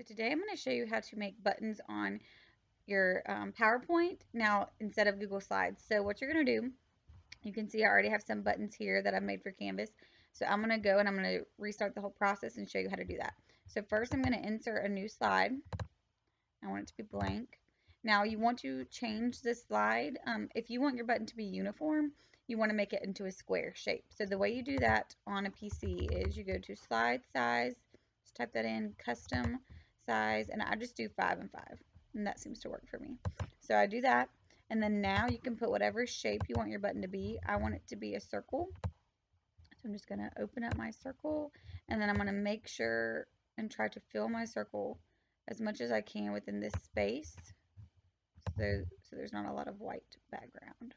So today I'm going to show you how to make buttons on your PowerPoint now instead of Google Slides. So what you're going to do, you can see I already have some buttons here that I made for Canvas. So I'm going to go and I'm going to restart the whole process and show you how to do that. So first I'm going to insert a new slide. I want it to be blank. Now you want to change the slide. If you want your button to be uniform, you want to make it into a square shape. So the way you do that on a PC is you go to slide size, just type that in, custom size, and I just do 5 and 5, and that seems to work for me. So I do that, and then now you can put whatever shape you want your button to be. I want it to be a circle, so I'm just going to open up my circle, and then I'm going to make sure and try to fill my circle as much as I can within this space. So there's not a lot of white background.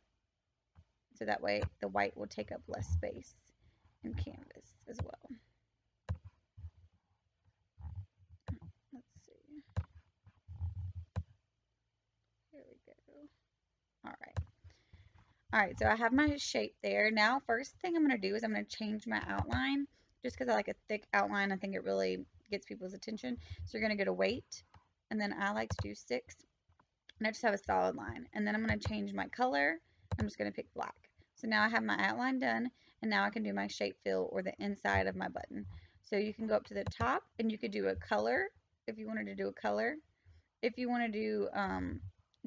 So that way the white will take up less space in Canvas as well. Let's see. Here we go. All right, so I have my shape there. Now, first thing I'm going to do is I'm going to change my outline just because I like a thick outline. I think it really gets people's attention. So you're going to go to weight, and then I like to do 6. And I just have a solid line, and then I'm going to change my color. I'm just going to pick black. So now I have my outline done, and now I can do my shape fill or the inside of my button. So you can go up to the top and you could do a color if you wanted to do a color. If you want to do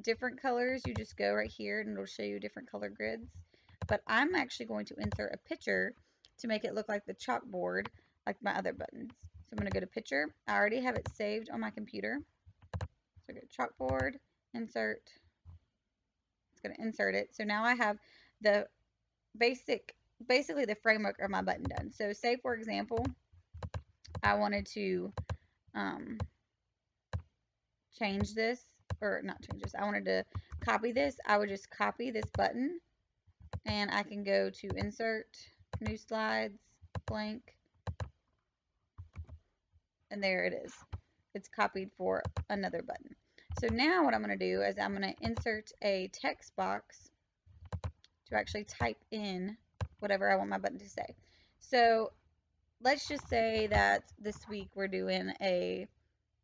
different colors, you just go right here and it'll show you different color grids. But I'm actually going to insert a picture to make it look like the chalkboard, like my other buttons. So I'm going to go to picture. I already have it saved on my computer. So go to chalkboard. Insert. It's going to insert it. So now I have the basically the framework of my button done. So say for example, I wanted to change this, or not change this. I wanted to copy this. I would just copy this button, and I can go to insert, new slides, blank, and there it is. It's copied for another button. So now what I'm going to do is I'm going to insert a text box to actually type in whatever I want my button to say. So let's just say that this week we're doing a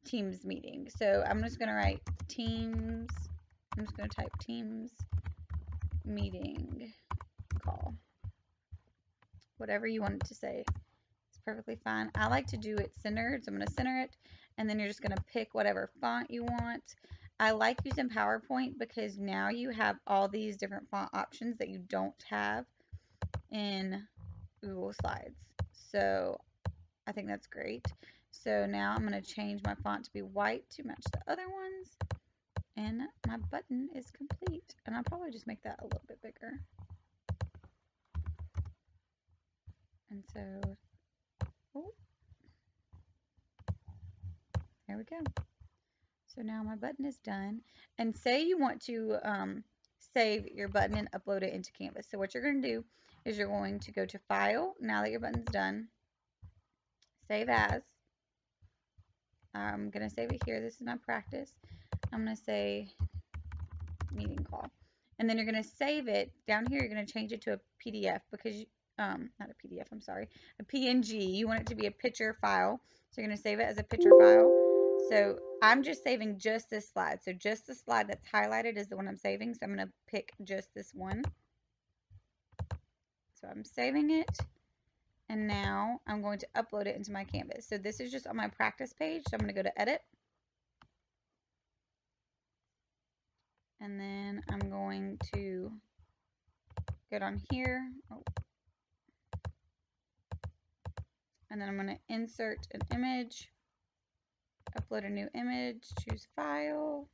Teams meeting. So I'm just going to write Teams. I'm just going to type Teams meeting call. Whatever you want it to say. Perfectly fine. I like to do it centered, so I'm going to center it, and then you're just going to pick whatever font you want. I like using PowerPoint because now you have all these different font options that you don't have in Google Slides. So I think that's great. So now I'm going to change my font to be white to match the other ones, and my button is complete. And I'll probably just make that a little bit bigger. And so there we go. So now my button is done. And say you want to save your button and upload it into Canvas. So what you're going to do is you're going to go to File. Now that your button's done, Save As. I'm going to save it here. This is my practice. I'm going to say Meeting Call. And then you're going to save it. Down here, you're going to change it to a PDF because you, not a PDF, I'm sorry, a PNG. You want it to be a picture file. So you're going to save it as a picture file. So I'm just saving just this slide. So just the slide that's highlighted is the one I'm saving. So I'm going to pick just this one. So I'm saving it. And now I'm going to upload it into my Canvas. So this is just on my practice page. So I'm going to go to Edit. And then I'm going to go down here. And then I'm going to insert an image. Upload a new image, choose file,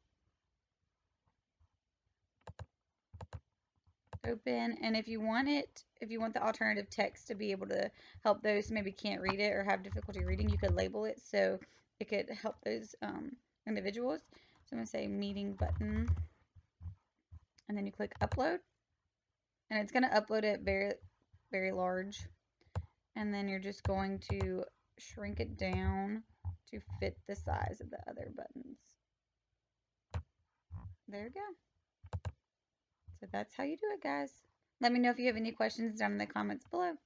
open, and if you want the alternative text to be able to help those who maybe can't read it or have difficulty reading, you could label it so it could help those individuals. So I'm going to say meeting button, and then you click upload, and it's going to upload it very, very large, and then you're just going to shrink it down to fit the size of the other buttons. There we go. So that's how you do it, guys. Let me know if you have any questions down in the comments below.